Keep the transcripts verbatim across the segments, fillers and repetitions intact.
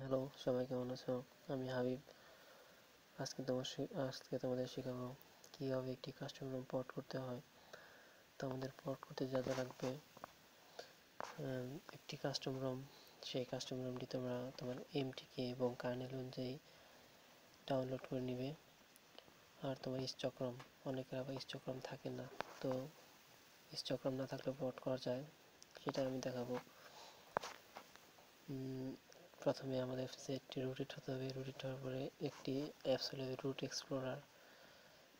Hello সবাই, কেমন আছো? আমি হাবিব। আজকে তোমার আজকে তোমাদের শেখাবো কীভাবে একটি কাস্টম রুম পোর্ট করতে হয়। তো আমাদের পোর্ট করতে যা যা লাগবে, একটি কাস্টম রুম, সেই কাস্টম রুমটি তোমরা তোমার এমটিকে এবং কার্নেল অনুযায়ী ডাউনলোড করে নেবে। আর তোমার স্টক রুম, অনেকের আবার স্টক রুম থাকে না, তো স্টক রুম না থাকলে পোর্ট করা যায়, সেটা আমি দেখাবো। প্রথমে আমাদের একটি রুটেট হতে হবে। রুটেট হওয়ার পরে একটি অ্যাপস হলে root explorer,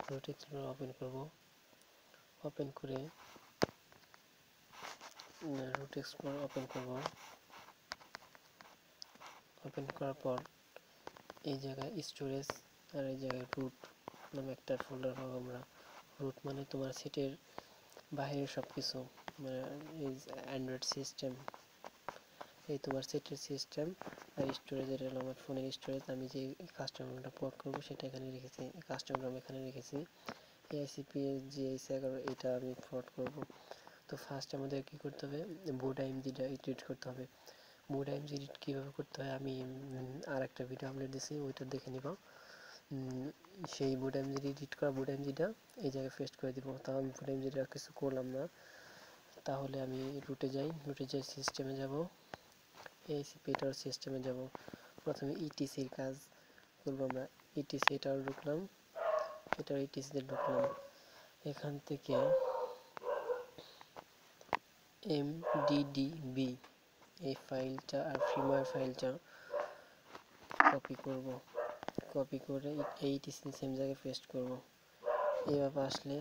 root explorer open করব। ওপেন করে রুট এক্সপ্লোরার ওপেন করব। ওপেন করার পর এই জায়গায় স্টোরেজ আর এই জায়গায় রুট নামে একটা ফোল্ডার পাবো আমরা। রুট মানে তোমার সেটের বাইরে সব কিছু, মানে অ্যান্ড্রয়েড সিস্টেম, এই তোমার সেটের সিস্টেম আর স্টোরেজ, এটা হলো আমার ফোনের স্টোরেজ। আমি যে কাস্টম রুমটা পোর্ট করবো সেটা এখানে রেখেছি, কাস্টম রুম এখানে রেখেছি। এআইসিপি জিআইসি এটা আমি পোর্ট করব। তো ফার্স্ট আমাদের কী করতে হবে, বুট আইএমজিটা এডিট করতে হবে। বুট আইএমজি এডিট কীভাবে করতে হয় আমি আর একটা ভিডিও আপলোড দিয়েছি, ওইটা দেখে নিব। সেই বুট আইএমজি এডিট করা বুট আইএমজিটা এই জায়গায় পেস্ট করে দিব। তাও আমি বুট আইএমজিটা কিছু করলাম না। তাহলে আমি রুটে যাই, রুটে যাই সিস্টেমে যাব, এআইসিপিটার সিস্টেমে যাব। প্রথমে ইটিসির কাজ করবো আমরা। ইটিসি এটাও ঢুকলাম, এটাও ইটিসিতে ঢুকলাম। এখান থেকে এমডিডিবি এই ফাইলটা আর ফ্রিমার ফাইলটা কপি করব। কপি করে এই ইটিসি সেম জায়গায় পেস্ট করব। এইভাবে আসলে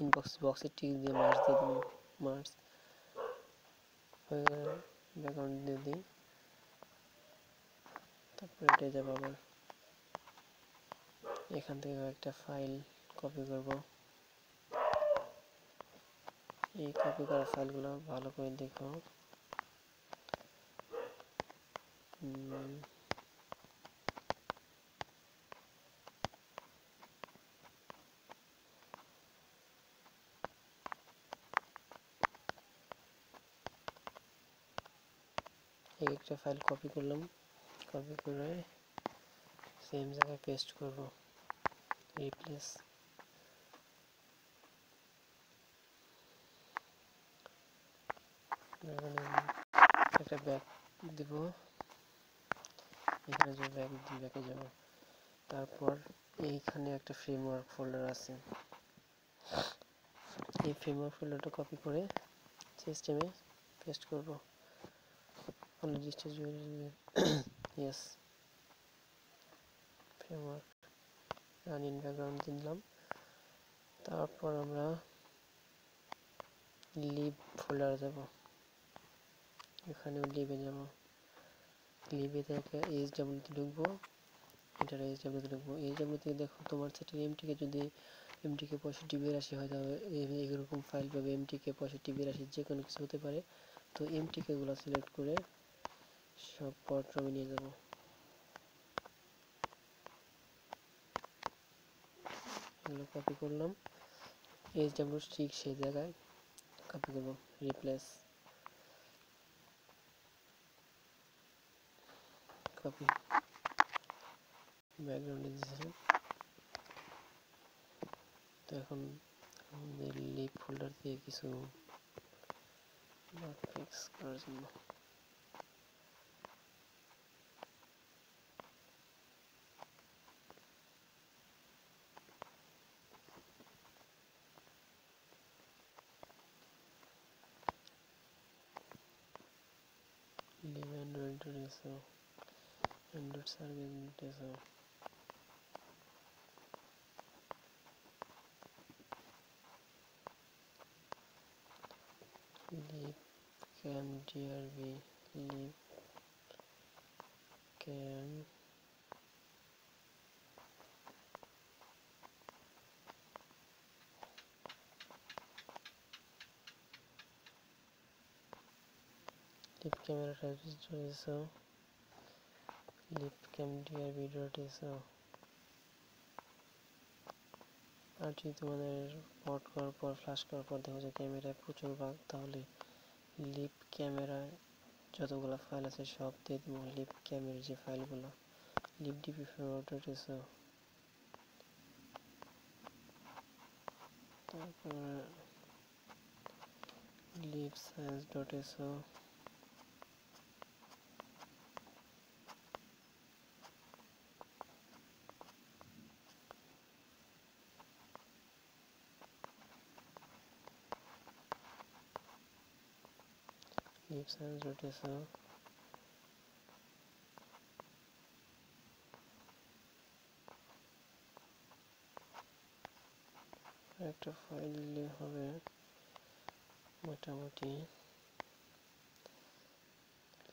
ইনবক্স বক্সে টিক দিয়ে মার্চ দিয়ে দেবো। মার্চ ব্যাকগ্রাউন্ড দিয়ে দিই, তারপরে এটা যাবো আবার এখান থেকে একটা ফাইল কপি করব। এই কপি করা ফাইলগুলো ভালো করে দেখো, এই একটা ফাইল কপি করলাম। কপি করে সেম জায়গায় পেস্ট করব, রিপ্লেস। একটা ব্যাক দেব, এখানে যে ব্যাক ব্যাকে যাব। তারপর এইখানে একটা ফ্রেমওয়ার্ক ফোল্ডার আছে, এই ফ্রেমওয়ার্ক ফোল্ডারটা কপি করে সিস্টেমে পেস্ট করব। yes framework run in background দিলাম। তারপর আমরা লিব ফোল্ডার যাব, এখানেও লিবে যাব। লিবে থেকে এইচ ডাব্লিউতে ঢুকবো, এটা এইচ ডাব্লিউতে ঢুকবো। এইচ ডাব্লিউতে দেখো তোমার সেটা এমটিকে, যদি এমটিকে পঁয়ষট্টি বিরাশি হয় তাহলে এইরকম ফাইল পাবে, এমটিকে পঁয়ষট্টি বিরাশি যে কোনো কিছু হতে পারে। তো এমটিকেগুলো সিলেক্ট করে সব পোর্ট রুমে নিয়ে যাব। এগুলো কপি করলাম, এইচ ডাব্লিউ ঠিক সেই জায়গায় কপি করব, রিপ্লেস। কপি ব্যাকগ্রাউন্ডে দিয়েছি। তো এখন আমাদের লিব ফোল্ডার দিয়ে কিছু ফিক্স করার জন্য Android service lib cam DRB lib cam lib camera service দিয়েছো, লিব ক্যাম ডিআরবি ডট এসো। আর যদি তোমাদের পোর্ট করার পর ফ্লাশ করার পর দেখো যে ক্যামেরায় প্রচুর বাগ, তাহলে লিব ক্যামেরা যতগুলো ফাইল আছে সব দিয়ে দিব libcam-এর যে ফাইলগুলো libdb format আছে। তারপর libscience.so libscience.so একটা ফাইল দিলে হবে মোটামুটি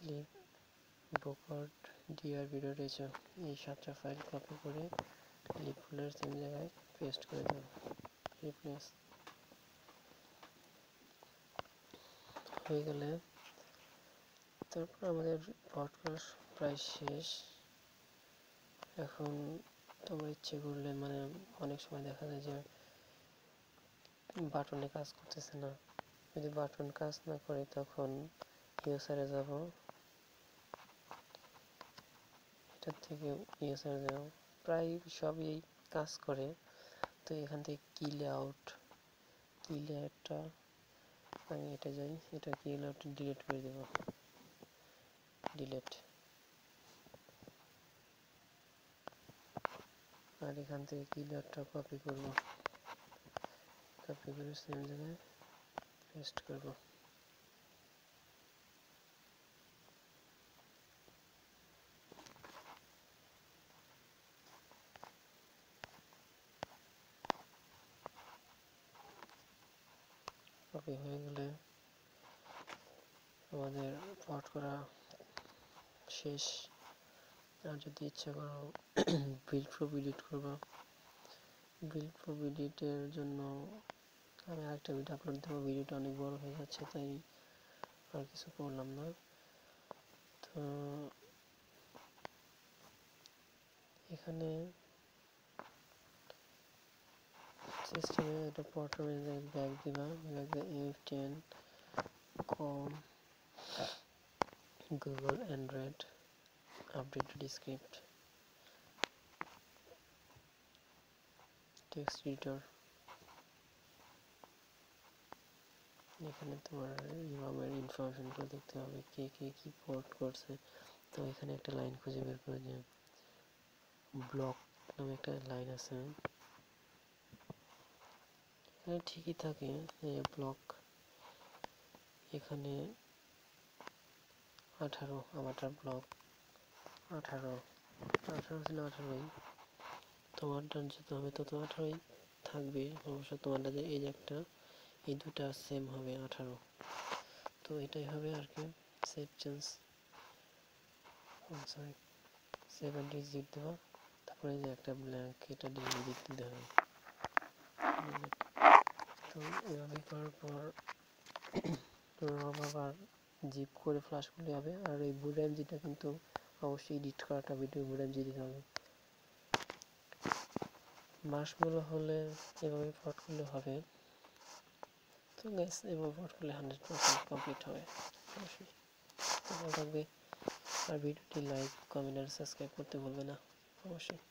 libbookard.drb.h এই সাতটা ফাইল কপি করে libfolder সেম জায়গায় পেস্ট করে দেব রিপ্লেস হয়ে গেলে তারপর আমাদের পডকাস্ট প্রায় শেষ। এখন তোমরা ইচ্ছে করলে মানে অনেক সময় দেখা যায় যে বাটনে কাজ করতেছে না, যদি বাটন কাজ না করে তখন ইউজারে যাব, এটা থেকে ইউজারে যাব, প্রায় সবই কাজ করে। তো এখান থেকে কি লেআউট কি লেআউটটা আমি এটা যাই, এটা কি লেআউট ডিলিট করে দেব ডিলিট। আর এখান থেকে কি লেআউটটা কপি করব, কপি করে সেম জায়গায় পেস্ট করব। কপি হয়ে গেলে আমাদের পাঠ করা শেষ। আর যদি ইচ্ছা করো বিল্ড প্রপ এডিট করবা, বিল্ড প্রপ এডিটের জন্য আমি আরেকটা ভিডিও আপলোড দেবো, ভিডিওটা অনেক বড় হয়ে যাচ্ছে তাই আর কিছু করলাম না। তো এখানে সিস্টেমে একটা পটমের ব্যাগ দিবা, bag F ten com Google Android updated script text editor, এখানে তোমার ইমামের ইনফরমেশনগুলো দেখতে হবে কে কে কী পোর্ট করছে। তো এখানে একটা লাইন খুঁজে বের করে যে ব্লক নামে একটা লাইন আছে, এখানে ঠিকই থাকে ব্লক, এখানে আঠারো আমারটা ব্লক আঠারো আঠারো ছিল আঠারোই, তোমারটা যেতে হবে তত আঠারোই থাকবে, অবশ্য তোমারটা যে এই যে একটা এই দুটা সেম হবে আঠারো। তো এটাই হবে আর কি save change sorry save and digit দেওয়া, তারপরে যে একটা ব্ল্যাঙ্ক এটা ডিজিট দিতে হবে। তো এভাবে করার পর আবার জিপ করে ফ্লাশ করলে হবে। আর এই বুট এমজিটা কিন্তু অবশ্যই এডিট করাটা ভিডিও বুট এমজি দিতে হবে, মাসগুলো হলে এভাবে ফট করলে হবে। তো গ্যাস এবার ভোট করলে হান্ড্রেড পার্সেন্ট কমপ্লিট হবে অবশ্যই, ভালো থাকবে। আর ভিডিওটি লাইক কমেন্ট আর সাবস্ক্রাইব করতে ভুলবে না অবশ্যই।